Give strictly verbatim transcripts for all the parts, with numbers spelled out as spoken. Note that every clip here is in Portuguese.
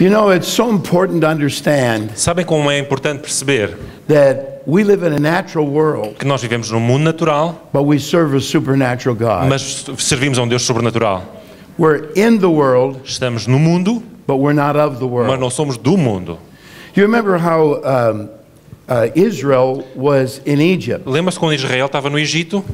You know, it's so important to understand. Sabem como é importante perceber? That we live in a natural world. Que nós vivemos num mundo natural. But we serve a supernatural God. Mas servimos a um Deus sobrenatural. We're in the world. Estamos no mundo. But we're not of the world. Mas não somos do mundo. You remember how um, uh, Israel was in Egypt? Lembra-se quando Israel estava no Egito?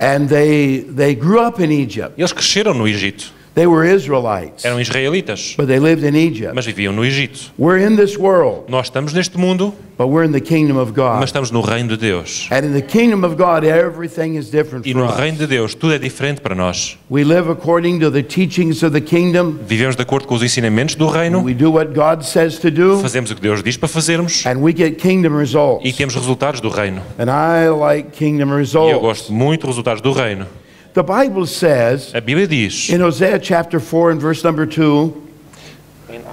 And they they grew up in Egypt. Eles cresceram no Egito. They were Israelites. Eram israelitas. But they lived in Egypt. Mas viviam no Egito. We're in this world. Nós estamos neste mundo. But we're in the kingdom of God. Mas estamos no reino de Deus. And in the kingdom of God, everything is different for us. E no reino de Deus tudo é diferente para nós. We live according to the teachings of the kingdom. Vivemos de acordo com os ensinamentos do reino. We do what God says to do. Fazemos o que Deus diz para fazermos. And we get kingdom results. E temos resultados do reino. And I like kingdom results. E eu gosto muito dos resultados do reino. The Bible says, a Bíblia diz, in Hosea chapter four and verse number two,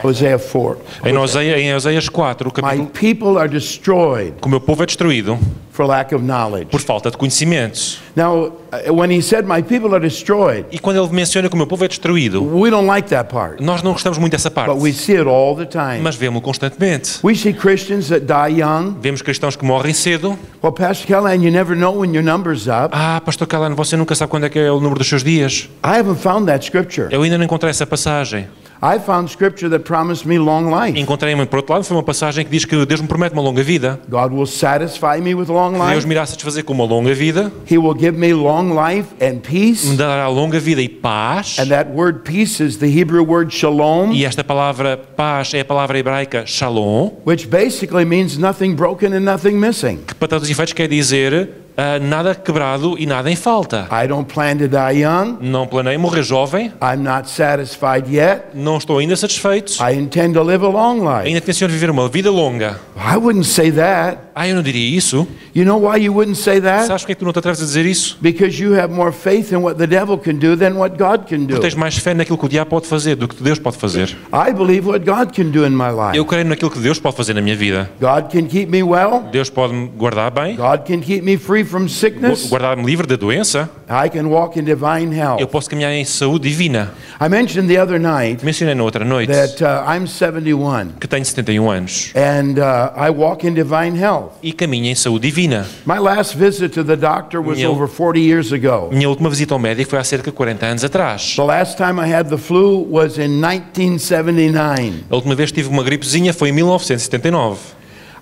Hosea four. Em Hosea, em Oséias quatro, capítulo, my people are destroyed. O meu povo é destruído. For lack of knowledge. Por falta de conhecimentos. Now, when he said my people are destroyed. E quando ele menciona que o meu povo é destruído. We don't like that part. Nós não gostamos muito dessa parte. But we see it all the time. Mas vemos constantemente. We see Christians that die young. Vemos cristãos que morrem cedo. Well, Pastor Callahan, you never know when your number's up. Ah, Pastor Callahan, você nunca sabe quando é que é o número dos seus dias. I haven't found that scripture. Eu ainda não encontrei essa passagem. I found scripture that promised me long life. Encontrei-me, por outro lado, foi uma passagem que diz que Deus me promete uma longa vida. God will satisfy me with long life. Deus me irá satisfazer com uma longa vida. He will give me long life and peace. Me dará longa vida e paz. And that word peace is the Hebrew word shalom. E esta palavra paz é a palavra hebraica shalom, which basically means nothing broken and nothing missing. Que para todos os efeitos quer dizer Uh, nada quebrado e nada em falta. I don't plan to die young. Não planeio morrer jovem. I'm not satisfied yet. Não estou ainda satisfeito. I intend to live a long life. Ainda tenciono viver uma vida longa. I wouldn't say that. Ah, eu não diria isso. You know why you wouldn't say that? Sabes porque tu não te atreves a dizer isso? Because you have more faith in what the devil can do than what God can do. Porque tens mais fé naquilo que o diabo pode fazer do que Deus pode fazer. I believe what God can do in my life. Eu creio naquilo que Deus pode fazer na minha vida. God can keep me well. Deus pode me guardar bem. God can keep me free from sickness. Guardar-me livre da doença. I can walk in divine health. Eu posso caminhar em saúde divina. I mentioned the other night. Mencionei na outra noite. That uh, I'm seventy-one. Que tenho setenta e um anos. And uh, I walk in divine health. E caminho em saúde divina. My last visit to the doctor was minha, over forty years ago. Minha última visita ao médico foi há cerca de quarenta anos atrás. The last time I had the flu was in nineteen seventy-nine. A última vez que tive uma gripezinha foi em mil novecentos e setenta e nove.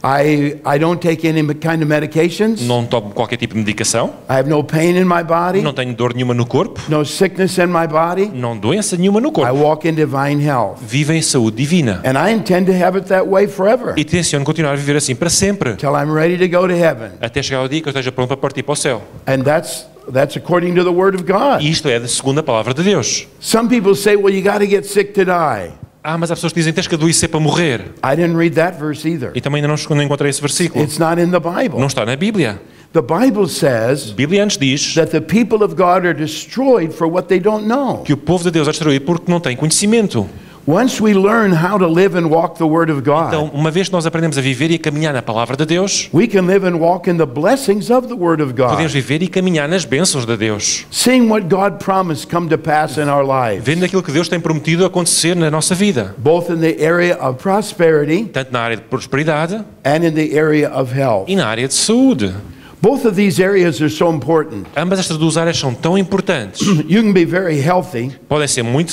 I, I don't take any kind of medications. Não tomo qualquer tipo de medicação. I have no pain in my body. Não tenho dor nenhuma no corpo. No sickness in my body. Não doença nenhuma no corpo. I walk in divine health. Vivo em saúde divina. And I intend to have it that way forever. E tenciono continuar a viver assim para sempre. Till I'm ready to go to heaven. Até chegar ao dia que eu esteja pronto para partir para o céu. And that's That's according to the word of God. E isto é da segunda palavra de Deus. Some people say, well, you got to get sick to die. Ah, mas há pessoas que dizem, tens que adoecer para morrer. I didn't read that verse either. E também ainda não encontrei esse versículo. It's not in the Bible. Não está na Bíblia. The Bible says that the people of God are destroyed for what they don't know. Que o povo de Deus é destruído porque não tem conhecimento. Once we learn how to live and walk the word of God. Então, uma vez que nós aprendemos a viver e a caminhar na palavra de Deus, we can live and walk in the blessings of the word of God. Podemos viver e caminhar nas bênçãos de Deus. Seeing what God promised come to pass in our lives. Vendo aquilo que Deus tem prometido acontecer na nossa vida. Both in the area of prosperity, tanto na área de prosperidade, and in the area of health. E na área de saúde. Both of these areas are so important. Ambas estas duas áreas são tão importantes. You can be very healthy. Podem ser muito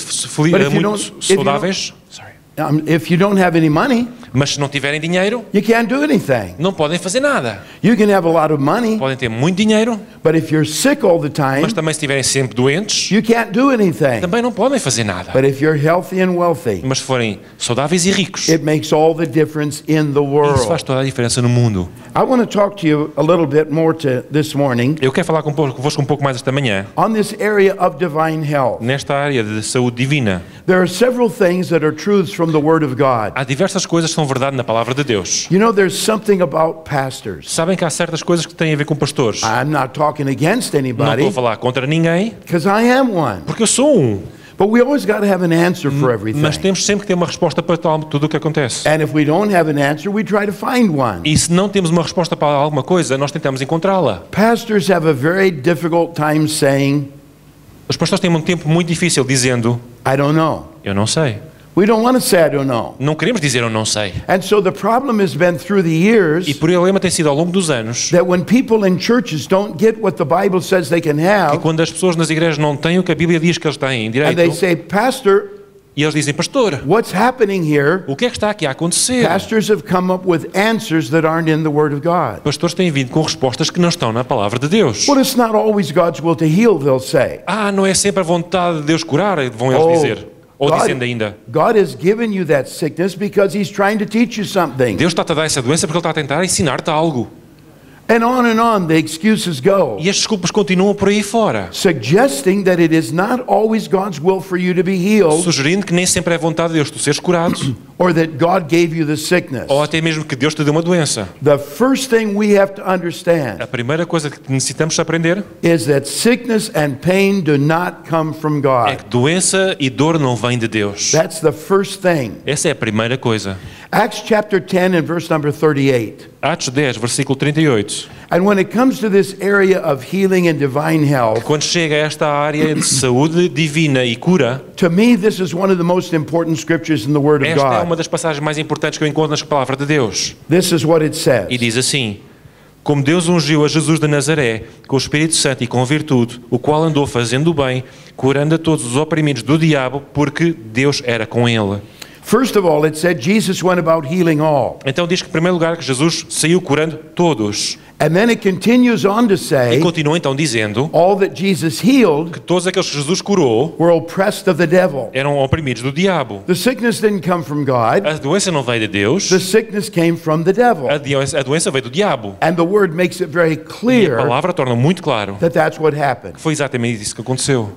saudáveis. If you don't have any money, mas se não tiverem dinheiro, you can't do anything. Não podem fazer nada. You can have a lot of money. Podem ter muito dinheiro. But if you're sick all the time, mas também se estiverem sempre doentes, you can't do anything. Também não podem fazer nada. But if you're healthy and wealthy, mas se forem saudáveis e ricos, it makes all the difference in the world. Isso faz toda a diferença no mundo. I want to talk to you a little bit more to this morning. Eu quero falar convosco um pouco mais esta manhã. On this area of divine health. Nesta área de saúde divina. There are several things that are truths from the word of God. Há diversas coisas que são verdade na palavra de Deus. You know, there's something about pastors. Sabem que há certas coisas que têm a ver com pastores. I'm not talking against anybody. Não estou a falar contra ninguém. Because I am one. Porque eu sou um. But we always got to have an answer for everything. Mas temos sempre que ter uma resposta para tudo o que acontece. And if we don't have an answer, we try to find one. E se não temos uma resposta para alguma coisa, nós tentamos encontrá-la. Pastors have a very difficult time saying. Os pastores têm um tempo muito difícil dizendo. I don't know. Eu não sei. We don't want to say I don't know. Não queremos dizer eu não sei. And so the problem has been through the years. E o problema tem sido ao longo dos anos. That when people in churches don't get what the Bible says they can have. E quando as pessoas nas igrejas não têm o que a Bíblia diz que eles têm direito. And they say, Pastor. E eles dizem, pastor, what's happening here? O que é que está aqui a acontecer? Pastors have come up with answers that aren't in the Word of God. Pastores têm vindo com respostas que não estão na palavra de Deus. Well, it's not always God's will to heal, they'll say. Ah, não é sempre a vontade de Deus curar, vão eles oh, dizer. Ou God, dizendo ainda. God has given you that sickness because He's trying to teach you something. Deus está a dar essa doença porque Ele está a tentar ensinar-te algo. And on and on, the excuses go. E as desculpas continuam por aí fora. Suggesting that it is not always God's will for you to be healed. Sugerindo que nem sempre é vontade de Deus tu seres curado. Or that God gave you the sickness. Ou até mesmo que Deus te deu uma doença. The first thing we have to understand. A primeira coisa que necessitamos aprender is that sickness and pain do not come from God. É que doença e dor não vêm de Deus. That's the first thing. Essa é a primeira coisa. Acts chapter ten and verse number thirty-eight. Atos dez, versículo trinta e oito. And when it comes to this area of healing and divine health, quando chega a esta área de saúde divina e cura, to me this is one of the most important scriptures in the Word of God. Esta é uma das passagens mais importantes que eu encontro na palavra de Deus. This is what it says. E diz assim: como Deus ungiu a Jesus de Nazaré com o Espírito Santo e com virtude, o qual andou fazendo o bem, curando a todos os oprimidos do diabo, porque Deus era com ele. First of all, it said Jesus went about healing all. Então diz que em primeiro lugar que Jesus saiu curando todos. And then it continues on to say. E continua então dizendo. All that Jesus healed. Que todos aqueles que Jesus curou. Were oppressed of the devil. Eram oprimidos do diabo. The sickness didn't come from God. A doença não veio de Deus. The sickness came from the devil. A doença, a doença veio do diabo. And the word makes it very clear. E a palavra torna muito claro. That that's what happened. Que foi exatamente isso que aconteceu.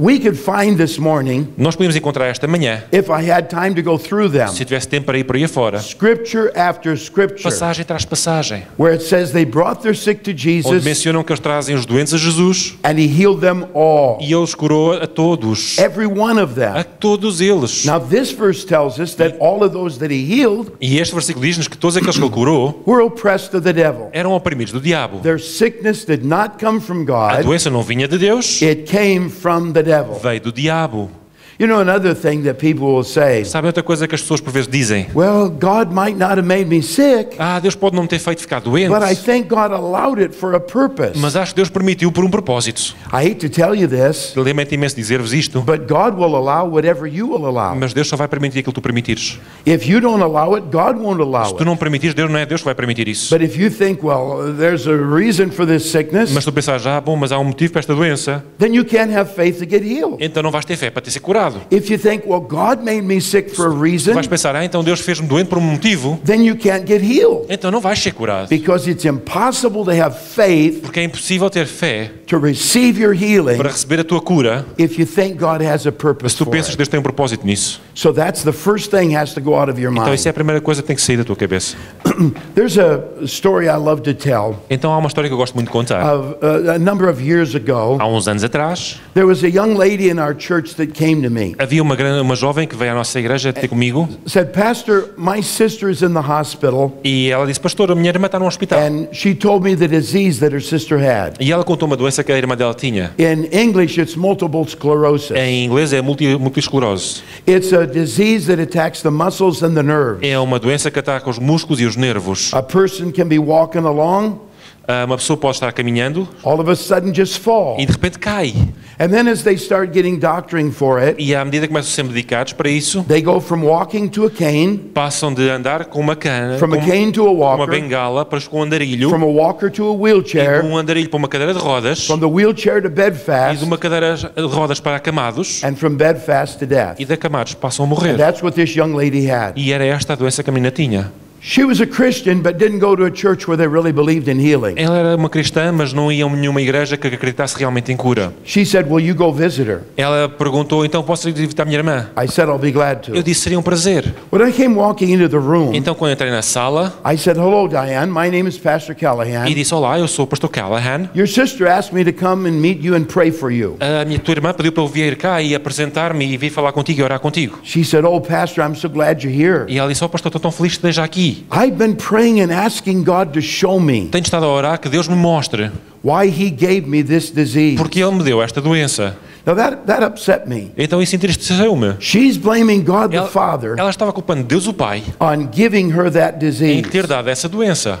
We could find this morning, nós podemos encontrar esta manhã, if I had time to go through them, se tivesse tempo para ir por aí fora, scripture after scripture, passagem tras passagem, where it says they brought their sick to Jesus, onde mencionam que eles trazem os doentes a Jesus, and He healed them all, e Ele os curou a todos, every one of them, a todos eles. Now this verse tells us that all of those that He healed, e este versículo diz-nos que todos aqueles que Ele curou, were oppressed of the devil, eram oprimidos do diabo. Their sickness did not come from God, a doença não vinha de Deus, it came from the veio do diabo. You know, another thing that people will say. Sabe outra coisa que as pessoas por vezes dizem? Well, God might not have made me sick. Ah, Deus pode não me ter feito ficar doente. But I think God allowed it for a purpose. Mas acho que Deus permitiu por um propósito. I hate to tell you this. Lamento imenso dizer-vos isto. But God will allow whatever you will allow. Mas Deus só vai permitir aquilo que tu permitires. If you don't allow it, God won't allow it. Se tu não permitires, Deus não é Deus que vai permitir isso. But if you think, well, there's a reason for this sickness. Mas tu pensas, ah, bom, mas há um motivo para esta doença. Then you can't have faith to get healed. Então não vais ter fé para ter ser curado. If you think, well, God made me sick for a reason, vais pensar, ah, então Deus fez-me doente por um motivo. Then you can't get healed. Então não vais ser curado. Because it's impossible to have faith. Porque é impossível ter fé. To receive your healing. Para receber a tua cura. If you think God has a purpose. Se tu pensas que Deus tem um propósito nisso. So that's the first thing has to go out of your mind. Então isso é a primeira coisa que tem que sair da tua cabeça. There's a story I love to tell. Então há uma história que eu gosto muito de contar. Of, uh, a number of years ago. Há uns anos atrás. There was a young lady in our church that came to havia uma grande, uma jovem que veio à nossa igreja ter comigo. Said, Pastor, my sister is in the hospital. E ela disse, pastor, a minha irmã está no hospital. And she told me the disease that her sister had. E ela contou uma doença que a irmã dela tinha. In English, it's multiple sclerosis. Em inglês é múltipla esclerose. It's a disease that attacks the muscles and the nerves. É uma doença que ataca os músculos e os nervos. A person can be walking along. Uma pessoa pode estar caminhando all of a sudden just fall. E de repente cai. And then as they start getting doctoring for it, e à medida que começam a ser medicados para isso, they go from walking to a cane, passam de andar com uma cana, from com, a cane to a walker, uma bengala para com um andarilho, from a walker to a wheelchair, e de um andarilho para uma cadeira de rodas, from the wheelchair to bed fast, e de uma cadeira de rodas para acamados, and from bed fast to death. E de acamados passam a morrer. And that's what this young lady had. E era esta a doença que a menina tinha. She was a Christian but didn't go to a church where they really believed in healing. Ela era uma cristã, mas não ia a nenhuma igreja que acreditasse realmente em cura. She said, "Will you go visit her?" Ela perguntou, então posso ir visitar minha irmã? I said, "I'll be glad to." Eu disse, seria um prazer. When I came walking into the room, então quando entrei na sala, I said, "Hello, Diane. My name is Pastor Callahan." E disse, olá, eu sou o Pastor Callahan. Your sister asked me to come and meet you and pray for you. A minha tua irmã pediu para eu vir cá e apresentar-me e vir falar contigo e orar contigo. She said, "Oh, Pastor, I'm so glad you're here." E ela disse, oh, pastor, estou tão feliz de esteja aqui. I've been praying and asking God to show me. Tenho estado a orar que Deus me mostre. Why He gave me this disease. Porque Ele me deu esta doença. Now that, that upset me. Então isso entristeceu-me. She's blaming God the Father. Ela estava culpando Deus o Pai. On giving her that disease. Em ter dado essa doença.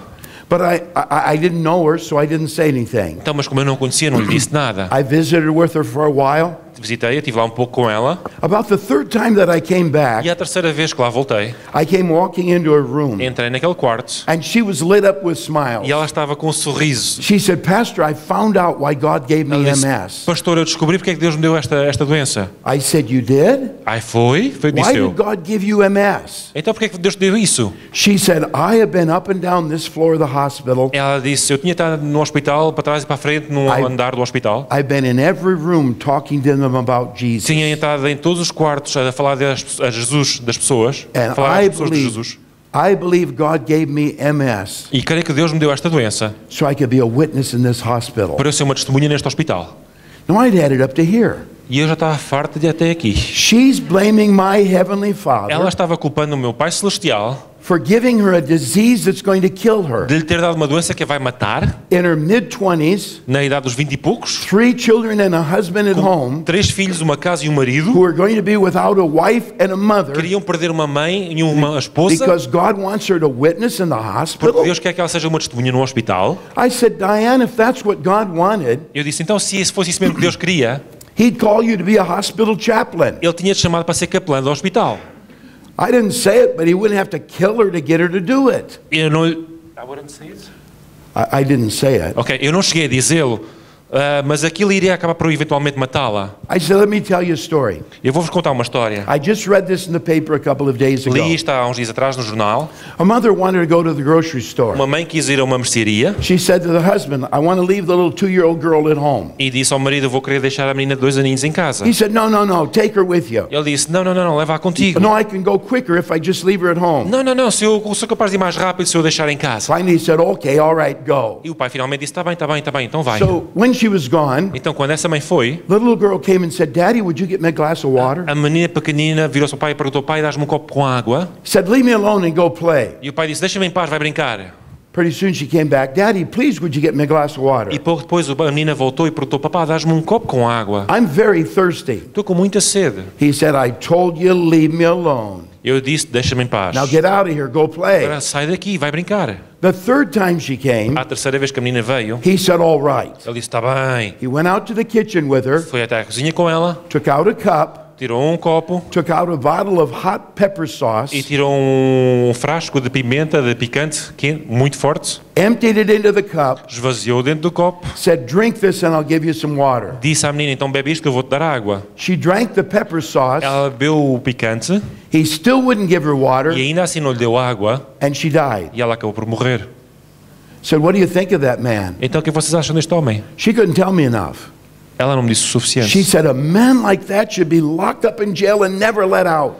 But I, I, I didn't know her, so I didn't say anything. Então, mas como eu não conhecia, não lhe disse nada. I visited with her for a while. Visitei, estive lá um pouco com ela. About the third time that I came back. E a terceira vez que lá voltei. I came walking into her room. Entrei naquele quarto. And she was lit up with smiles. E ela estava com um sorriso. She said, "Pastor, I found out why God gave me M S." Pastor, eu descobri porque é que Deus me deu esta esta doença. I said, "You did?" Ai, foi, foi disse eu. Why did God give you M S? Então porque é que Deus deu isso? She said, "I have been up and down this floor of the hospital." Ela disse, eu tinha estado no hospital para trás e para frente num andar do hospital. I've been in every room talking to them about Jesus. Tinha entrado em todos os quartos a falar de a Jesus das pessoas, a falar das pessoas de Jesus. I believe God gave me M S. E creio que Deus me deu esta doença. So I could be a witness in this hospital. Para eu ser uma testemunha neste hospital. Now I'd added up to here. E eu já estava farta de até aqui. She's blaming my heavenly Father. Ela estava culpando o meu Pai Celestial. For giving her a disease that's going to kill her. De lhe ter dado uma doença que a vai matar. In her mid twenties. Na idade dos vinte e poucos. Three children and a husband at home. Três filhos, uma casa e um marido. Who are going to be without a wife and a mother. Queriam perder uma mãe e uma esposa. Because God wants her to witness in the hospital. Porque Deus quer que ela seja uma testemunha no hospital. I said, Diane, if that's what God wanted. Eu disse, então se isso fosse isso mesmo que Deus queria. He'd call you to be a hospital chaplain. Ele tinha te chamado para ser capelã do hospital. I didn't say it, but he wouldn't have to kill her to get her to do it. Eu não, I wouldn't say it. I, I didn't say it. Okay, eu não cheguei a dizê-lo, uh, mas aquilo iria acabar por eventualmente matá-la. I said, let me tell you a story. Eu vou vos contar uma história. I just read this in the paper a couple of days ago. Li isto há uns dias atrás no jornal. A mother wanted to go to the grocery store. Uma mãe quis ir a uma mercearia. She said to the husband, I want to leave the little two-year-old girl at home. E disse ao marido, vou querer deixar a menina de dois aninhos em casa. He said, no, no, no, take her with you. Ele disse, não, não, não, leva-a contigo. No, I can go quicker if I just leave her at home. Não, não, não, se eu sou capaz de ir mais rápido se eu deixar em casa. Finally he said, okay, all right, go. E o pai finalmente disse, tá bem, tá bem, tá bem, então vai. So when she was gone, então quando essa mãe foi, the little girl came and said, Daddy, would you get me a glass of water? A menina pequenina virou-se ao pai e perguntou, pai, dás-me um copo com água? Said, leave me alone and go play. E o pai disse, deixa-me em paz, vai brincar. Pretty soon she came back. Daddy, please, would you get me a glass of water? E pouco depois a menina voltou e perguntou, papá, dás-me um copo com água? I'm very thirsty. Estou com muita sede. He said, I told you, leave me alone. Eu disse, deixa-me em paz. Now get out of here, go play. Agora sai daqui, vai brincar. The third time she came, a terceira vez que a menina veio, he said, all right. Ele disse, está bem. He went out to the kitchen with her. Foi até a cozinha com ela. Took out a cup. Tirou um copo. Took out a bottle of hot pepper sauce. E tirou um frasco de pimenta de picante quente, muito forte. Emptied it into the cup. Esvaziou dentro do copo. Said, drink this and I'll give you some water. Disse à menina, então bebe isto que eu vou te dar água. She drank the pepper sauce. Ela bebeu o picante. He still wouldn't give her water. E ainda assim não lhe deu água. And she died. E ela acabou por morrer. Said, what do you think of that man? Então o que vocês acham deste homem? She couldn't tell me enough. Ela não me disse o suficiente. She said, a man like that should be locked up in jail and never let out.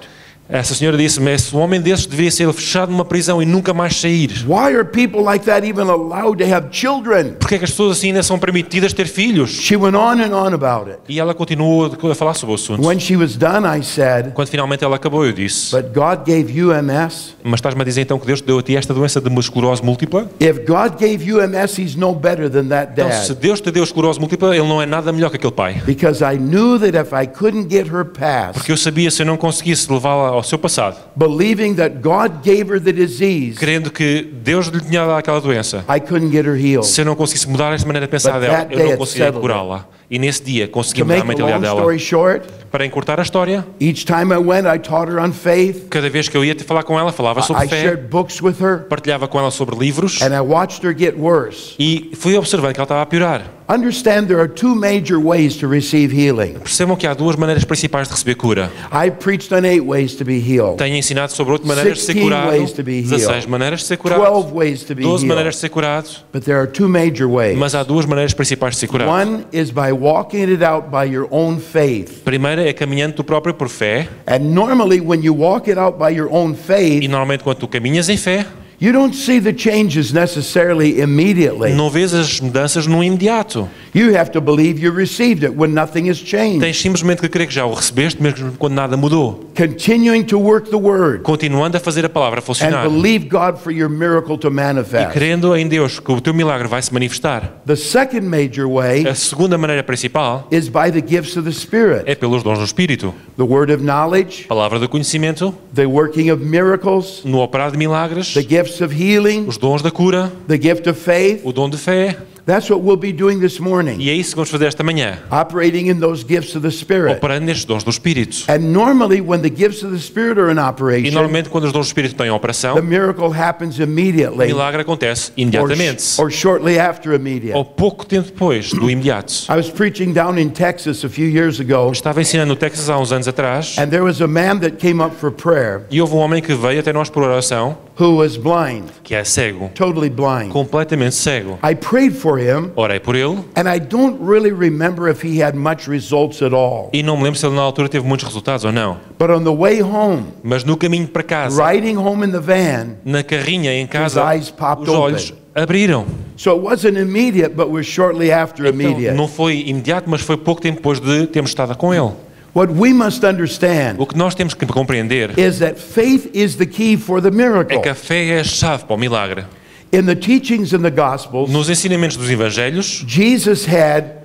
Essa senhora disse, mas um homem desses deveria ser fechado numa prisão e nunca mais sair. Why are people like that even allowed to have children? Porque é que as pessoas assim ainda são permitidas ter filhos? She went on and on about it. E ela continuou a falar sobre o assunto. When she was done, I said, quando finalmente ela acabou, eu disse, but God gave you M S. Mas estás-me a dizer então que Deus te deu a ti esta doença de esclerose múltipla? If God gave you M S, he's no better than that dad. Então, se Deus te deu esclerose múltipla, ele não é nada melhor que aquele pai. Because I knew that if I couldn't get her past, porque eu sabia se eu não conseguisse levá-la ao seu passado, believing that God gave her the disease, crendo que Deus lhe tinha dado aquela doença, I couldn't get her healed. Se eu não conseguisse mudar esta maneira de pensar dela, eu não conseguia curá-la. E nesse dia consegui mudar a mentalidade dela. Para encurtar a história, cada vez que eu ia te falar com ela, falava sobre fé, partilhava com ela sobre livros, e fui observando que ela estava a piorar. Percebam que há duas maneiras principais de receber cura. Tenho ensinado sobre oito maneiras de ser curado, dezasseis maneiras de ser curado, doze maneiras de ser curado, mas há duas maneiras principais de ser curado. Primeiro é caminhando tu próprio por fé. And normally when you walk it out by your own faith, e normalmente quando tu caminhas em fé, You don't see the changes necessarily immediately. Não vês as mudanças no imediato. You have to believe you received it when nothing has changed. Tens simplesmente que crer que já o recebeste mesmo quando nada mudou. Continuing to work the word. Continuando a fazer a palavra funcionar. And believe God for your miracle to manifest. E crendo em Deus que o teu milagre vai se manifestar. The second major way. A segunda maneira principal. Is by the gifts of the Spirit. É pelos dons do Espírito. The word of knowledge. Palavra do conhecimento. The working of miracles. No operar de milagres. The gifts of healing, os dons da cura, the gift of faith, o dom de fé. That's what we'll be doing this morning. E é isso que vamos fazer esta manhã. Operating in those gifts of the Spirit. Operando nestes dons do Espírito. And normally when the gifts of the Spirit are in operation, e normalmente quando os dons do Espírito estão em operação, the miracle happens immediately. O milagre acontece imediatamente. Or, or shortly after immediate. Ou pouco tempo depois do imediato. I was preaching down in Texas a few years ago. Estava ensinando no Texas há uns anos atrás. And there was a man that came up for prayer. E houve um homem que veio até nós por oração. Who was blind. Que é cego. Totally blind. Completamente cego. I prayed for him, orei por ele, and I don't really remember if he had much results at all. E não me lembro se ele na altura teve muitos resultados ou não. But on the way home, mas no caminho para casa, riding home in the van, na carrinha em casa, his eyes popped os olhos open. Abriram. So it wasn't immediate, but was shortly after immediate. Então, não foi imediato, mas foi pouco tempo depois de termos estado com ele. What we must understand, o que nós temos que compreender, is that faith is the key for the miracle. É que a fé é a chave para o milagre. In the teachings in the Gospels, nos ensinamentos dos Evangelhos, Jesus had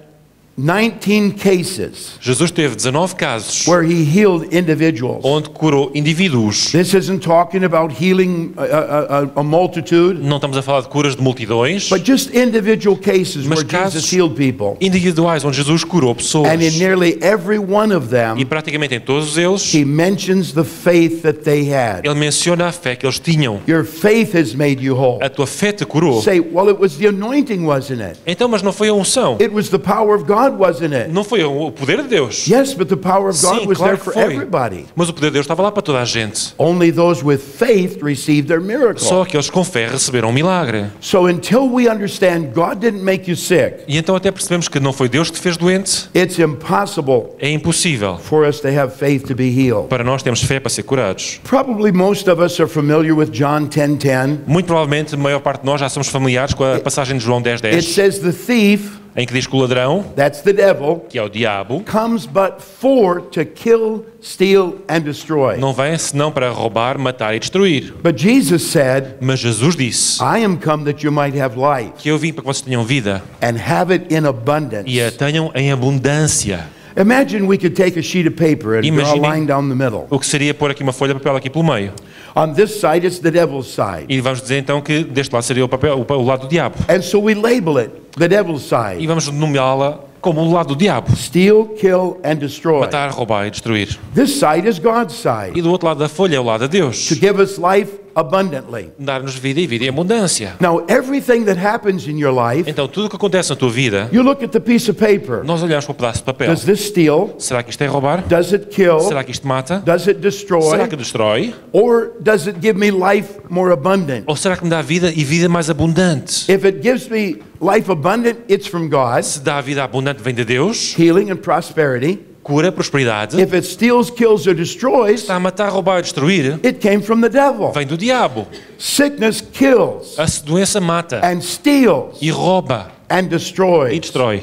nineteen cases. Jesus teve dezenove casos. Where he healed individuals. Onde curou indivíduos. This isn't talking about healing a, a, a multitude. Não estamos a falar de curas de multidões. But just individual cases where Jesus healed people. Individuais onde Jesus curou pessoas. And in nearly every one of them, e praticamente em todos eles, he mentions the faith that they had. Ele menciona a fé que eles tinham. Your faith has made you whole. A tua fé te curou. Say, well, it was the anointing, wasn't it? Então, mas não foi a unção. It was the power of God. Wasn't it? Não foi o poder de Deus. Yes, but the power of God, sim, was claro there for everybody. Mas o poder de Deus estava lá para toda a gente. Only those with faith received their miracle. Só aqueles com fé receberam um milagre. So until we understand God didn't make you sick. E então até percebemos que não foi Deus que te fez doente. It's impossible. É impossível. For us to have faith to be healed. Para nós termos fé para ser curados. Probably most of us are familiar with John ten ten. Muito provavelmente a maior parte de nós já somos familiares com a passagem de João dez dez. It says the thief, em que diz que o ladrão, that's the devil, que é o diabo, comes but for to kill, steal and destroy. Não vem senão para roubar, matar e destruir. But Jesus said, mas Jesus disse, I am come that you might have life, que eu vim para que vocês tenham vida, and have it in abundance, e a tenham em abundância. Imagine we could take a sheet of paper and draw a line down the middle. O que seria pôr aqui uma folha de papel aqui pelo meio. On this side it's the devil's side. E vamos dizer então que deste lado seria o papel, o lado do diabo. And so we label it the devil's side. E vamos nomeá-la como o lado do diabo. Steal, kill and destroy. Matar, roubar e destruir. This side is God's side. E do outro lado da folha é o lado de Deus. To give us life abundantly. Dar-nos vida e vida em abundância. Now everything that happens in your life, então tudo o que acontece na tua vida, you look at the piece of paper. Nós olhamos para o pedaço de papel. Does this steal? Será que isto é roubar? Does it kill? Será que isto mata? Does it destroy? Será que destrói? Or does it give me life more abundant? Ou será que me dá vida e vida mais abundante? If it gives me life abundant, it's from God. Se dá vida abundante, vem de Deus. Healing and prosperity. Cura, prosperidade. If it steals, kills or destroys, está a matar, roubar e destruir, it came from the devil. Vem do diabo. Sickness kills. A doença mata. And steals. E rouba. And destroys. E destrói.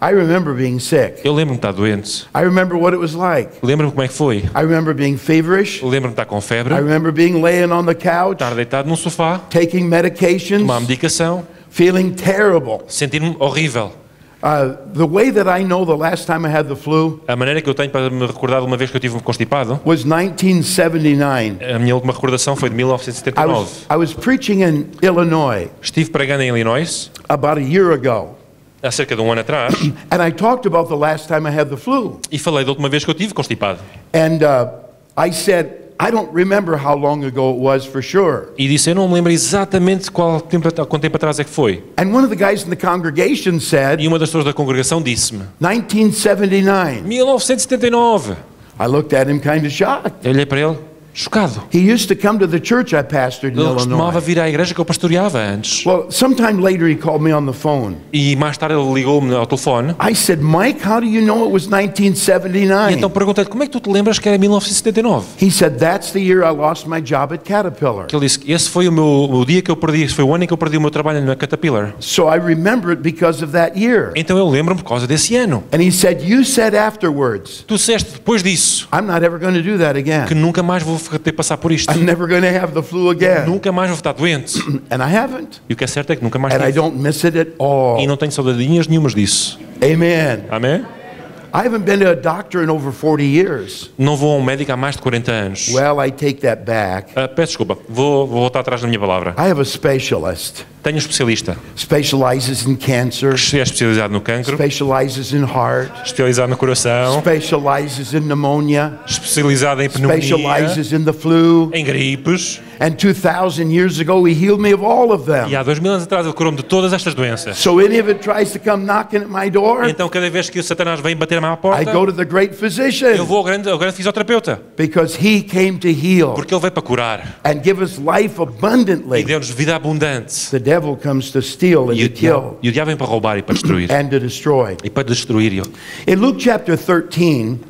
I remember being sick. Eu lembro-me de estar doente. I remember what it was like. Lembro-me como é que foi. I remember being feverish. Lembro-me de estar com febre. I remember being laying on the couch. Estar deitado num sofá. Taking medications. Tomar medicação. Feeling terrible. Sentir-me horrível. Uh, the way that I know the last time I had the flu, a maneira que eu tenho para me recordar uma vez que eu tive um constipado, was nineteen seventy-nine. A minha última recordação foi de mil novecentos e setenta e nove. I was, I was preaching in Illinois. Estive pregando em Illinois. About a year ago. Há cerca de um ano atrás. And I talked about the last time I had the flu. E falei da última vez que eu tive constipado. And uh, I said, I don't remember how long ago it was for sure. E disse, eu não me lembro exatamente qual tempo, quanto tempo atrás é que foi. And one of the guys in the congregation said, e uma das pessoas da congregação disse-me, nineteen seventy-nine. mil novecentos e setenta e nove. I looked at him kind of shocked. Eu olhei para ele. Chocado. He used to come to the church I pastored in Illinois. Ele costumava vir à igreja que eu pastoreava antes. Well, sometime later he called me on the phone. E mais tarde ele ligou-me ao telefone. I said, Mike, how do you know it was nineteen seventy-nine? E então perguntei-lhe, como é que tu te lembras que era mil novecentos e setenta e nove? He said, that's the year I lost my job at Caterpillar. Que ele disse, esse foi o meu o dia que eu perdi, esse foi o ano em que eu perdi o meu trabalho na Caterpillar. So I remember it because of that year. Então eu lembro-me por causa desse ano. And he said, you said afterwards. Tu disseste depois disso. I'm not ever going to do that again. Que nunca mais vou ter passar por isto. I'm never going to have the flu again. Nunca mais vou estar doente. And I haven't. E o que é certo é que nunca mais. And I don't miss it at all. E não tenho saudadinhas nenhumas disso. Amen. Amém. I haven't been to a doctor in over forty years. Não vou a um médico há mais de quarenta anos. Well, I take that back. Uh, peço desculpa. Vou, vou voltar atrás da minha palavra. I have a specialist. Tenho um especialista. Specializes in cancer. Que é especializado no cancro. Specializes in heart. Especializado no coração. Specializes in pneumonia. Especializado em pneumonia. Specializes in the flu. Em gripes. And two thousand years ago he healed me of all of them. E há dois mil anos atrás ele curou-me de todas estas doenças. So any of it tries to come knocking at my door. Então cada vez que o Satanás vem bater à minha porta, I go to the great physician. Eu vou ao grande, ao grande fisioterapeuta. Because he came to heal. Porque ele veio para curar. And give us life abundantly. E deu-nos vida abundante. The devil comes to steal and to kill. E o diabo vem para roubar e para destruir. And to destroy. E para destruir. In Luke chapter thirteen.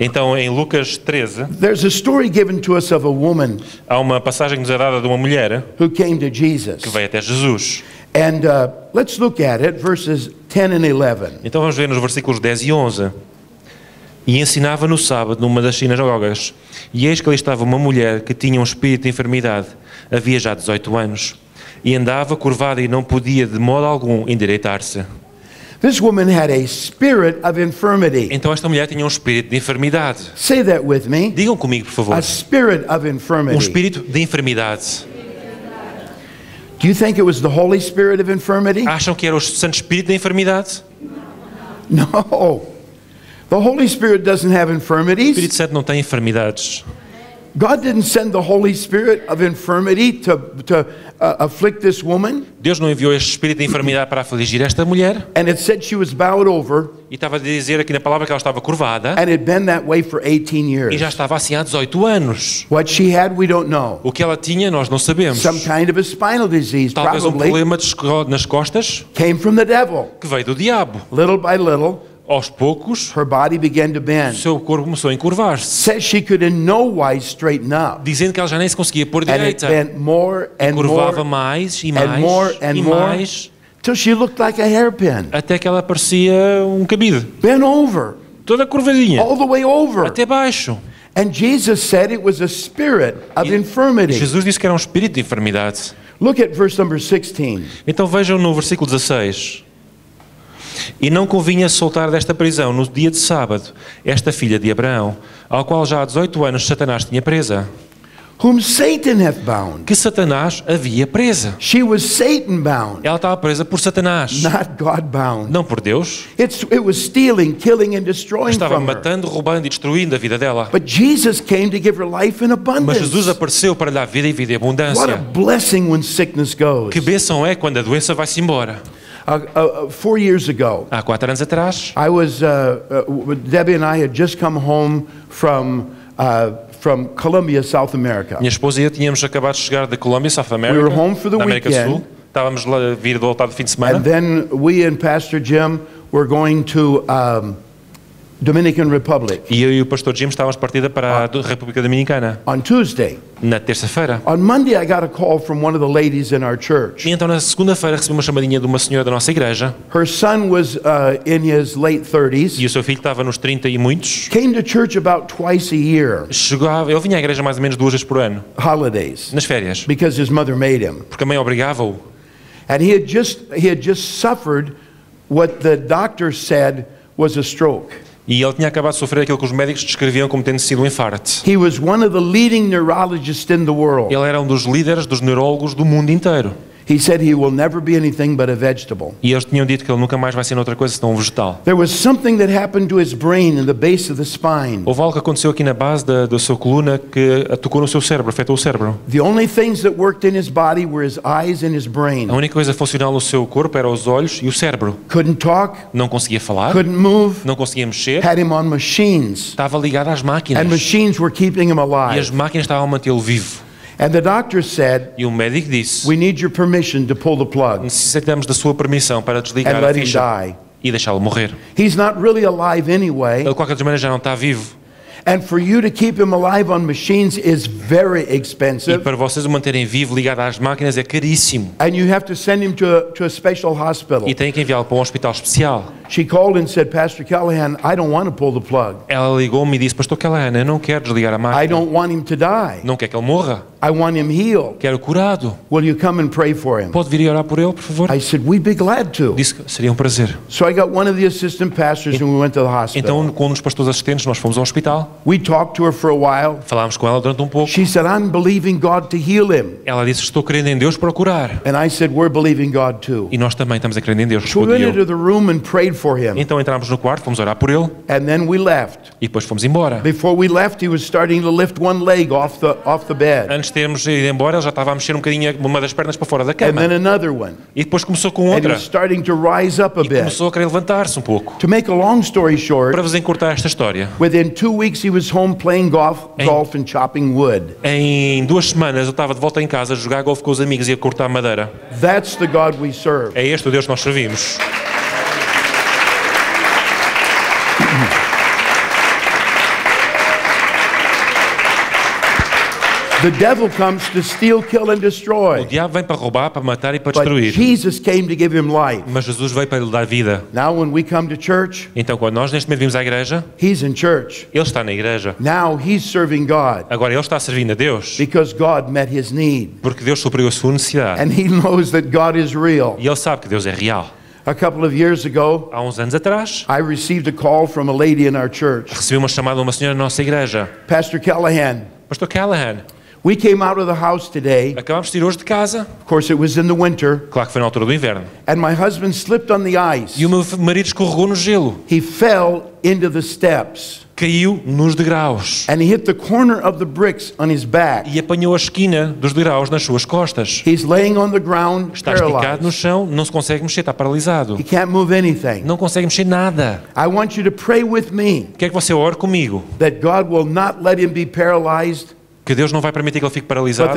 Então em Lucas treze, there's a story given to us of a woman. Há uma passagem que nos é dada de uma mulher. Who came to Jesus. Que veio até Jesus. And uh, let's look at it, verses ten and eleven. Então vamos ver nos versículos dez e onze. E ensinava no sábado numa das sinagogas, e eis que ali estava uma mulher que tinha um espírito de enfermidade, havia já dezoito anos, e andava curvada e não podia de modo algum endireitar-se. This woman had a spirit of infirmity. Então esta mulher tinha um espírito de enfermidade. Say that with me. Digam comigo, por favor. A spirit of infirmity. Um espírito de enfermidade. Do you think it was the Holy Spirit of infirmity? Acham que era o Santo Espírito da enfermidade? No. The Holy Spirit doesn't have infirmities. O Espírito Santo não tem enfermidades. God didn't send the Holy Spirit of infirmity to to uh, afflict this woman. Deus não enviou este espírito de enfermidade para afligir esta mulher. And it said she was bowed over. E estava a dizer aqui na palavra que ela estava curvada. And it had been that way for eighteen years. E já estava assim há dezoito anos. What she had we don't know. O que ela tinha nós não sabemos. Some kind of a spinal disease, talvez um problema nas costas. Came from the devil. Que veio do diabo. Little by little. Aos poucos, her body began to bend. Seu corpo começou a encurvar-se. Said she could in no wise straighten up. Dizendo que ela já nem se conseguia pôr direita. Curvava mais e mais e mais. Till she looked like a hairpin. Até que ela parecia um cabide. Bent over. Toda curvadinha. All the way over. Até baixo. And Jesus said it was a spirit of infirmity. Jesus disse que era um espírito de enfermidade. Look at verse number sixteen. Então vejam no versículo dezasseis. E não convinha soltar desta prisão no dia de sábado esta filha de Abraão, ao qual já há dezoito anos Satanás tinha presa. Whom Satan hath bound. Que Satanás havia presa. She was Satan bound. Ela estava presa por Satanás. Not God bound. Não por Deus. It's, it was stealing, killing and destroying. Estava matando, roubando e destruindo a vida dela. But Jesus came to give her life in abundance. Mas Jesus apareceu para lhe dar vida e vida em abundância. What a blessing when sickness goes. Que bênção é quando a doença vai-se embora. Uh, uh, four years ago, há quatro anos atrás, I was uh, uh, Debbie and I had just come home from uh, from Colombia, South America. Minha esposa e eu tínhamos acabado de chegar da Colômbia, South America. We were home for the América weekend. Sul. Estávamos lá vir voltar do fim de semana. And then we and Pastor Jim were going to um, Dominican Republic. E eu e o Pastor Jim estávamos partida para a República Dominicana. On Tuesday. Na terça-feira. On Monday I got a call from one of the ladies in our church. E então na segunda-feira recebi uma chamadinha de uma senhora da nossa igreja. Her son was uh, in his late thirties. E o seu filho estava nos trinta e muitos. Came to church about twice a year. Chegava, ele vinha à igreja mais ou menos duas vezes por ano. Holidays. Nas férias. Because his mother made him. Porque a mãe obrigava-o. And he had just he had just suffered what the doctor said was a stroke. E ele tinha acabado de sofrer aquilo que os médicos descreviam como tendo sido um infarto. Ele era um dos líderes dos neurólogos do mundo inteiro. He said he will never be anything but a vegetable. E eles tinham dito que ele nunca mais vai ser outra coisa senão um vegetal. There was something that happened to his brain in the base of the spine. Houve algo que aconteceu aqui na base da, da sua coluna que tocou no seu cérebro, afetou o cérebro. The only things that worked in his body were his eyes and his brain. A única coisa funcional no seu corpo era os olhos e o cérebro. Couldn't talk. Não conseguia falar. Couldn't move. Não conseguia mexer. Had him on machines. Estava ligado às máquinas. And machines were keeping him alive. E as máquinas estavam a mantê-lo vivo. And the doctor said, e o médico disse, we need your permission to pull the plug. Necessitamos da sua permissão para desligar a ficha e deixá-lo morrer. He's not really alive anyway. Ele de qualquer maneira já não está vivo. And for you to keep him alive on machines is very expensive. E para vocês o manterem vivo ligado às máquinas é caríssimo. And you have to send him to a, to a special hospital. E tem que enviá-lo para um hospital especial. She called and said, Pastor Callahan, I don't want to pull the plug. Ela ligou-me e disse, Pastor Callahan, eu não quero desligar a máquina. I don't want him to die. Não quero que ele morra. I want him healed. Quero curado. Will you come and pray for him? Pode vir orar por ele, por favor? I said, we'd be glad to. Disse, seria um prazer. So I got one of the assistant pastors and we went to the hospital. Então, com um dos pastores assistentes, nós fomos ao hospital. We talked to her for a while. Falámos com ela durante um pouco. She said, I'm believing God to heal him. Ela disse, estou crendo em Deus para curar. And I said, we're believing God too. E nós também estamos a crer em Deus. So we went into the room and prayed for him. Então entramos no quarto, fomos orar por ele. And then we left. E depois fomos embora. Before we left, he was starting to lift one leg off the off the bed. Antes de termos ido embora, ele já estava a mexer um bocadinho uma das pernas para fora da cama. And then another one. E depois começou com outra. And he was starting to rise up a bit. E começou a querer levantar-se um pouco. To make a long story short, para vos encurtar esta história. Within two weeks he was home playing golf, em, golf and chopping wood. Em duas semanas ele estava de volta em casa a jogar golfe com os amigos e a cortar madeira. That's the God we serve. É este o Deus que nós servimos. The devil comes to steal, kill and destroy. O diabo vem para roubar, para matar e para destruir. But Jesus came to give him life. Mas Jesus veio para lhe dar vida. Now when we come to church, então quando nós neste momento vimos à igreja, he's in church. Ele está na igreja. Now he's serving God. Agora ele está servindo a Deus. Because God met his need. Porque Deus supriu a sua necessidade. And he knows that God is real. E ele sabe que Deus é real. A couple of years ago, há uns anos atrás, I received a call from a lady in our church. Recebi uma chamada de uma senhora na nossa igreja. Pastor Callahan. Pastor Callahan. We came out of the house today. Acabamos de ir hoje de casa. Of course, it was in the winter. Claro que foi na altura do inverno. And my husband slipped on the ice. E o meu marido escorregou no gelo. He fell into the steps. Caiu nos degraus. And he hit the corner of the bricks on his back. E apanhou a esquina dos degraus nas suas costas. He's laying on the ground, está esticado no chão, não se consegue mexer, está paralisado. He can't move anything. Não consegue mexer nada. I want you to pray with me. Quero que você ore comigo. That God will not let him be paralyzed. Que Deus não vai permitir que ele fique paralisado,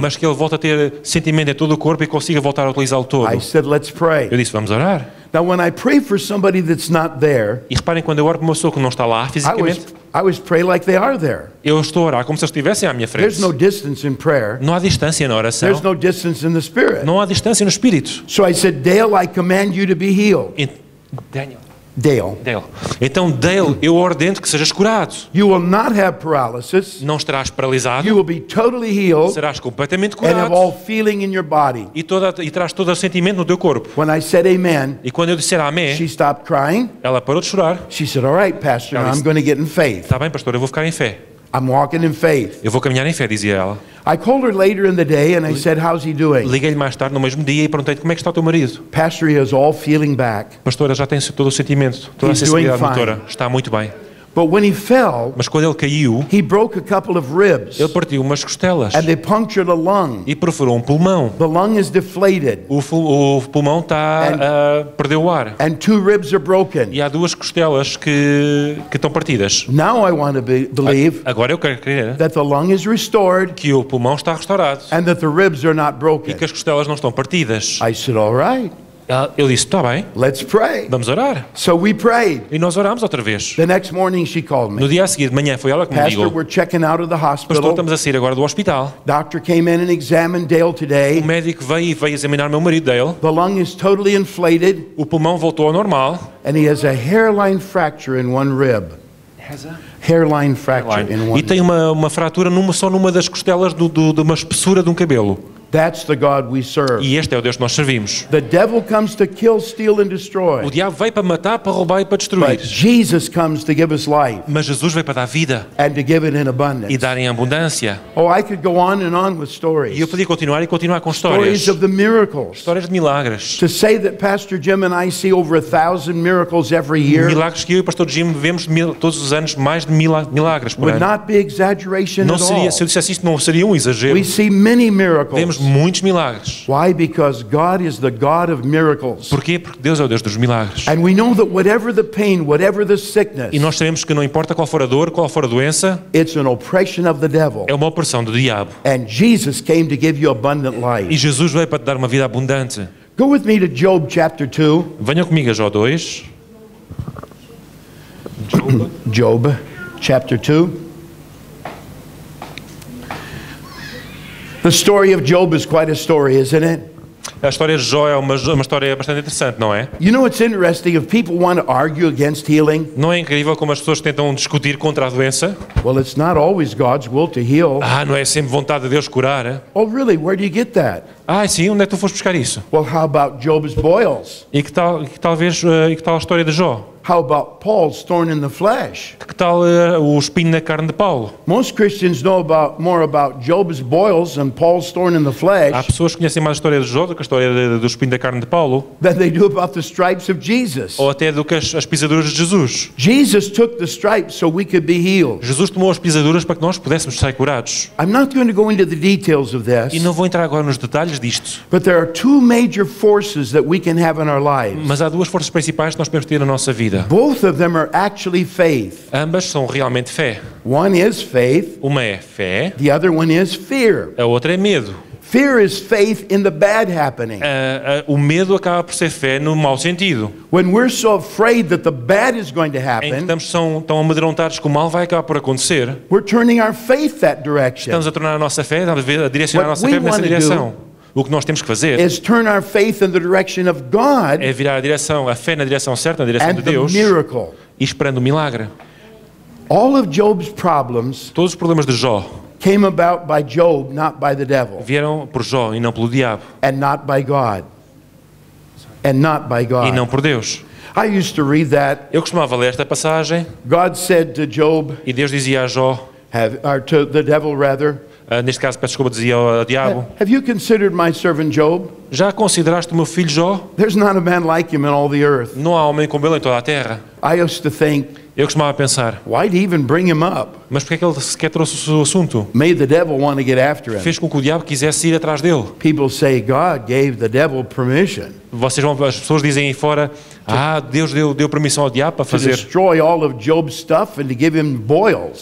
mas que ele volte a ter sentimento em todo o corpo e consiga voltar a utilizá-lo todo. I said, let's pray. Eu disse, vamos orar. Now, when I pray for somebody that's not there, e reparem, quando eu oro para uma pessoa que não está lá fisicamente, I was pray like they are there. Eu estou a orar como se eles estivessem à minha frente. There's no distance in prayer. Não há distância na oração. There's no distance in the spirit. Não há distância no espírito. So I said, Dale, I command you to be healed. E Daniel. Dale. Dale. Então, Dale, eu ordeno que sejas curado. You will not have paralysis. Não estarás paralisado. You will be totally healed. Serás completamente curado. And have all feeling in your body. E, toda, e traz todo o sentimento no teu corpo. When I said amen, e quando eu disser amém, she stopped crying. Ela parou de chorar. She said, all right, Pastor, disse, I'm going to get in faith. Está bem, pastor, eu vou ficar em fé. I'm walking in faith. Eu vou caminhar em fé, dizia ela. I called her later in the day and I said, how's he doing? Liguei-lhe mais tarde no mesmo dia e perguntei-lhe como é que está o teu marido. Pastor, he is all feeling back. Pastora, já tem todo o sentimento, toda a sensibilidade motora. Está muito bem. But when he fell, mas quando ele caiu, he broke a couple of ribs. Ele partiu umas costelas. And they punctured a lung. E perfurou um pulmão. The lung is deflated. O, o pulmão está uh, perdeu o ar. And two ribs are broken. E há duas costelas que que estão partidas. Now I want to be, believe. Agora eu quero crer that the lung is restored. Que o pulmão está restaurado. And that the ribs are not broken. E que as costelas não estão partidas. I said, all right. Ele disse, está bem. Let's pray. Vamos orar. So we prayed. E nós orámos outra vez. The next morning she called me. No dia a seguir de manhã foi ela que me ligou. Pastor, we're checking out of the hospital. Pastor, estamos a sair agora do hospital. Doctor came in and examined Dale today. O médico veio e veio examinar meu marido, Dale. The lung is totally inflated. O pulmão voltou ao normal. And he has a hairline fracture in one rib. Has a hairline fracture in one rib. E tem uma, uma fratura numa, só numa das costelas do, do, de uma espessura de um cabelo. That's the God we serve. E este é o Deus que nós servimos. The devil comes to kill, steal and destroy. O diabo veio para matar, para roubar e para destruir. But Jesus comes to give us life. Mas Jesus veio para dar vida. And to give it in abundance. E dar em abundância. Oh, I could go on and on with stories. E eu podia continuar e continuar com histórias. Stories of the miracles. Histórias de milagres. To say that Pastor Jim and I see over a thousand miracles every year. Milagres que eu e Pastor Jim vemos mil, todos os anos mais de mil milagres por ano. Would not be exaggeration at all. Não seria, se eu dissesse isto, não seria um exagero. We see many miracles. Vemos muitos milagres. Why? Because God is the God of miracles. Porquê? Porque Deus é o Deus dos milagres. And we know that whatever the pain, whatever the sickness. E nós sabemos que não importa qual for a dor, qual for a doença. It's an oppression of the devil. É uma opressão do diabo. And Jesus came to give you abundant life. E Jesus veio para te dar uma vida abundante. Go with me to Job chapter two. Venha comigo a Jó dois. Job, Job chapter two. The story of Job is quite a story, isn't it? A história de Jó é uma, uma história bastante interessante, não é? You know, it's interesting if people want to argue against healing. Não é incrível como as pessoas tentam discutir contra a doença? Well, it's not always God's will to heal. Ah, não é sempre vontade de Deus curar, é? Oh, really? Where do you get that? Ah, sim, onde é que tu foste buscar isso? Well, how about Job's boils? E que tal, que talvez, uh, e que tal a história de Jó? How about Paul's thorn in the flesh? Que tal uh, o espinho na carne de Paulo? Most Christians know about more about Job's boils and Paul's thorn in the flesh. Há pessoas que conhecem mais a história de Jó do que a história de, do espinho da carne de Paulo. Than they do about the stripes of Jesus. Ou até do que as, as pisaduras de Jesus. Jesus took the stripes so we could be healed. Jesus tomou as pisaduras para que nós pudéssemos ser curados. I'm not going to go into the details of this. E não vou entrar agora nos detalhes disto. But there are two major forces that we can have in our lives. Mas há duas forças principais que nós podemos ter na nossa vida. Both of them are actually faith. Ambas são realmente fé. One is faith. Uma é fé. The other one is fear. A outra é medo. Fear is faith in the bad happening. Uh, uh, o medo acaba por ser fé no mau sentido. When we're so afraid that the bad is going to happen, em que estamos tão, tão amedrontados que o mal vai acabar por acontecer, we're turning our faith that direction. Estamos a tornar a nossa fé, a direcionar a nossa fé nessa direção. O que nós temos que fazer é virar a direção, a fé na direção certa, na direção de Deus, e esperando o milagre. Todos os problemas de Jó vieram por Jó e não pelo diabo, e não por Deus. Eu costumava ler esta passagem, e Deus dizia a Jó, ou to the devil rather, Uh, neste caso, peço desculpa, dizia ao diabo. Have you considered my servant Job? Já consideraste o meu filho Jó? There's not a man like him in all the earth. Não há homem como ele em toda a terra. I used to think, eu costumava pensar, why'd he even bring him up? Mas porque é que ele sequer trouxe o assunto? Made the devil want to get after him. Fez com que o diabo quisesse ir atrás dele. People say God gave the devil permission. Vocês vão, as pessoas dizem aí fora, ah, Deus deu, deu permissão ao diabo para fazer,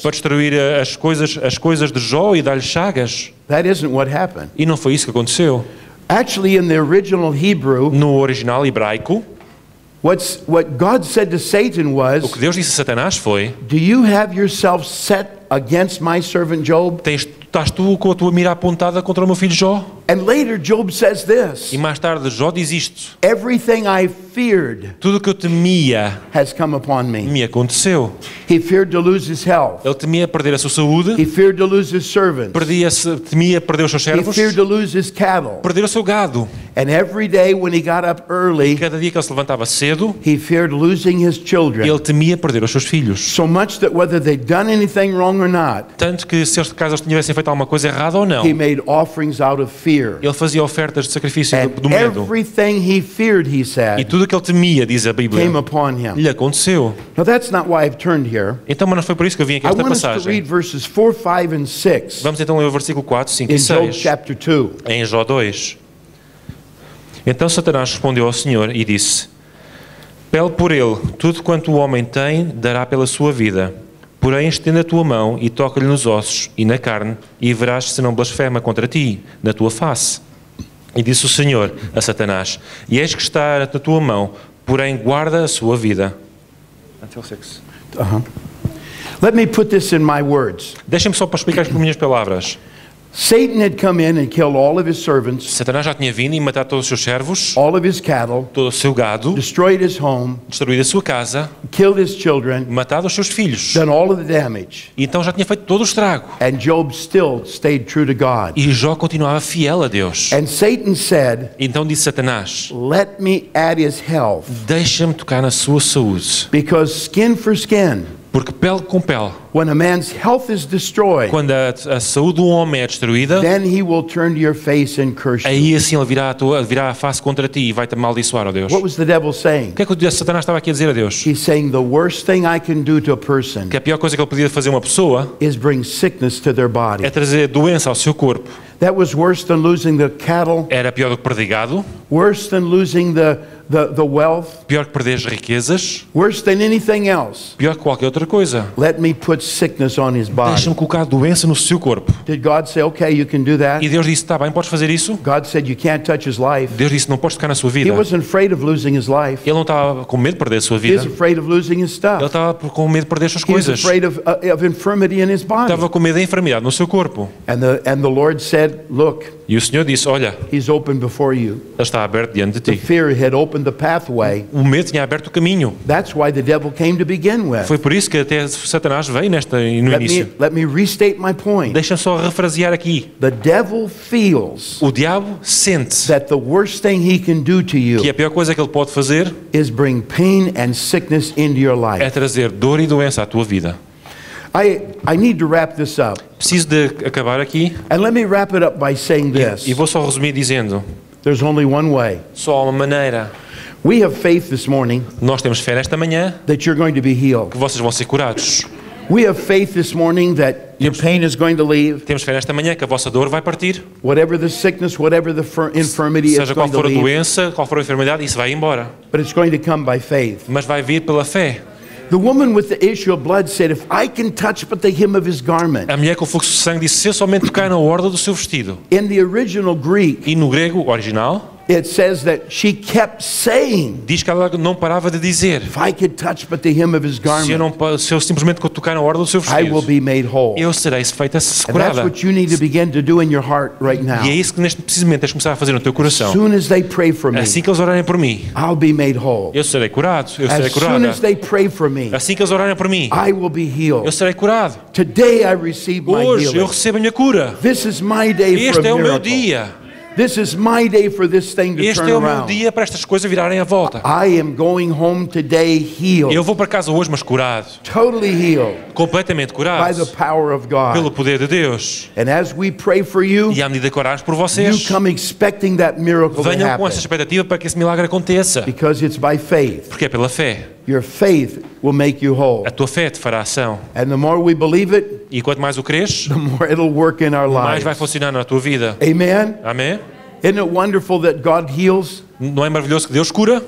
para destruir as coisas, as coisas de Jó e dar-lhe chagas. That isn't what happened. E não foi isso que aconteceu. Actually, in the original Hebrew, no original hebraico, what's, what God said to Satan was, o que Deus disse a Satanás foi, do you have yourself set against my servant Job? Tens, estás tu com a tua mira apontada contra o meu filho Jó? And later Job says this. E mais tarde Jó diz isto. Everything I feared. Tudo que eu temia has come upon me. Me aconteceu. He feared to lose his health. Ele temia perder a sua saúde. He feared to lose his servants. Perdia, temia perder os seus servos. He feared to lose his cattle. Perder o seu gado. And every day when he got up early. Cada dia que ele se levantava cedo. He feared losing his children. Ele temia perder os seus filhos. So much that whether they'd done anything wrong. Tanto que se caso eles tivessem feito alguma coisa errada ou não, ele fazia ofertas de sacrifício do medo. E tudo o que ele temia, diz a Bíblia, lhe aconteceu. Então, mas não foi por isso que eu vim aqui esta passagem. Vamos então ler o versículo quatro, cinco e seis em Jó dois. Então Satanás respondeu ao Senhor e disse, pele por ele, tudo quanto o homem tem dará pela sua vida. Porém, estende a tua mão e toca-lhe nos ossos e na carne, e verás se não blasfema contra ti, na tua face. E disse o Senhor a Satanás, e eis que está na tua mão, porém guarda a sua vida. Uh-huh. Let me put this in my words. Deixem-me só para explicar as minhas palavras. Satan had come in and killed all of his servants. Satanás já tinha vindo e matado todos os seus servos. All of his cattle. Todo o seu gado. Destroyed his home. Destruído a sua casa. Killed his children. Matado os seus filhos. Done all of the damage. E então já tinha feito todo o estrago. And Job still stayed true to God. E Jó continuava fiel a Deus. And Satan said. Então disse Satanás. Let me add his health. Deixa-me tocar na sua saúde. Because skin for skin. Porque pele com pele, when a man's health is destroyed, quando a, a saúde do homem é destruída, then he will turn to your face and curse you. Aí assim ele virá a, tua, virá a face contra ti e vai-te amaldiçoar, ó Deus. What was the devil saying? O que é que o Satanás estava aqui a dizer a Deus? He's saying the worst thing I can do to a person. Que a pior coisa que ele podia fazer a uma pessoa is bring sickness to their body. É trazer doença ao seu corpo. That was worse than losing the cattle. Era pior do que perder gado. Worse than losing the The, the wealth, pior que perder as riquezas, worse than anything else. Pior que qualquer outra coisa. Let me put sickness on his body. Deixa-me colocar doença no seu corpo. Did God say, okay, you can do that? E Deus disse, tá bem, podes fazer isso? God said, you can't touch his life. Deus disse, não podes tocar na sua vida. He wasn't afraid of losing his life. Ele não estava com medo de perder a sua vida. He was afraid of losing his stuff. Ele estava com medo de perder as suas coisas. He was afraid of, uh, of infirmity in his body. Estava com medo da enfermidade no seu corpo. And the, and the Lord said, look. E o Senhor disse, olha, he's open before you. Ele está aberto diante de ti. The fear had opened the pathway. O medo tinha aberto o caminho. That's why the devil came to begin with. Foi por isso que até Satanás veio nesta no let início. Me, let me restate my point. Deixa só refrasear aqui. The devil feels. O diabo sente. That the worst thing he can do to you. Que a pior coisa que ele pode fazer is bring pain and sickness into your life. É trazer dor e doença à tua vida. I I need to wrap this up. Preciso de acabar aqui. And let me wrap it up by saying this. E, e vou só resumir dizendo. There's only one way. Só uma maneira. We have faith this morning. Nós temos fé esta manhã. That you're going to be healed. Que vocês vão ser curados. We have faith this morning that your pain is going to leave. Temos fé nesta manhã que a vossa dor vai partir. Whatever the sickness, whatever the infirmity is going to leave. Seja qual for a doença, qual for a enfermidade, isso vai embora. But it's going to come by faith. Mas vai vir pela fé. The woman with the issue of blood said, "If I can touch but the hem of his garment." A mulher com o fluxo de sangue disse: "Se eu somente tocar na orla do seu vestido." In the original Greek, e no grego original, it says that she kept saying. Diz que ela não parava de dizer. If I could touch but the hem of his garment. Se eu, não, se eu simplesmente tocar na orla do seu vestido. I will be made whole. Eu serei feita curada. And that's what you need to begin to do in your heart right now. E é isso que neste precisamente tens de começar a fazer no teu coração. As soon as they pray for me. Assim que eles orarem por mim. I'll be made whole. Eu serei curado. Eu serei curada. As soon as they pray for me. Assim que eles orarem por mim. I will be healed. Eu serei curado. Today I receive my healing. Hoje eu recebo a minha cura. This is my day for a miracle. Este é o meu dia. This is my day for this thing to este turn é o meu around. Dia para estas coisas virarem a volta. I am going home today healed. Eu vou para casa hoje mas curado. Totally healed. Completamente curado. By the power of God. Pelo poder de Deus. And as we pray for you, e à medida que orarmos por vocês, you come expecting that miracle venham to happen. Com essa expectativa para que esse milagre aconteça. Because it's by faith. Porque é pela fé. Your faith will make you whole. A tua fé te fará ação. And the more we believe it, e quanto mais o crês, the more it'll work in our lives. Mais vai funcionar na tua vida. Amen. Amém. Isn't it wonderful that God heals? Não é maravilhoso que Deus cura?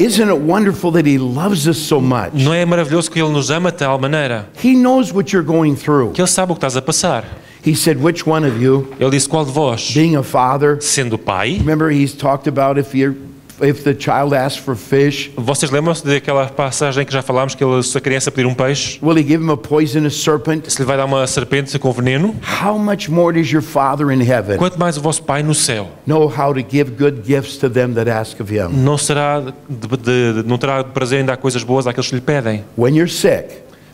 Isn't it wonderful that He loves us so much? Não é maravilhoso que Ele nos ama de tal maneira? He knows what you're going through. Que Ele sabe o que estás a passar. He said, which one of you? Ele disse qual de vós? Being a father. Sendo pai. Remember, He's talked about if you're If the child asks for fish, vocês lembram-se daquela passagem que já falámos que ele, se a criança pedir um peixe, will he give him a poisonous serpent? Se lhe vai dar uma serpente com veneno? How much more does your Father in heaven? Quanto mais o vosso Pai no céu? Know how to give good gifts to them that ask of him. Não será de, de, não terá prazer em dar coisas boas àqueles que lhe pedem. When you're sick,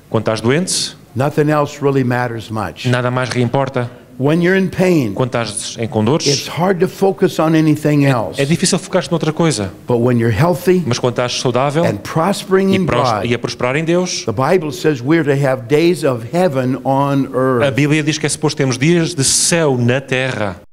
quando estás doente, nothing else really matters much. Nada mais importa. When you're in pain, quando estás em condores, it's hard to focus on anything else. É, é difícil focar-te noutra coisa. But when you're healthy, mas quando estás saudável, and prospering in God, e a prosperar em Deus, the Bible says we're to have days of heaven on earth. A Bíblia diz que é suposto termos dias de céu na terra.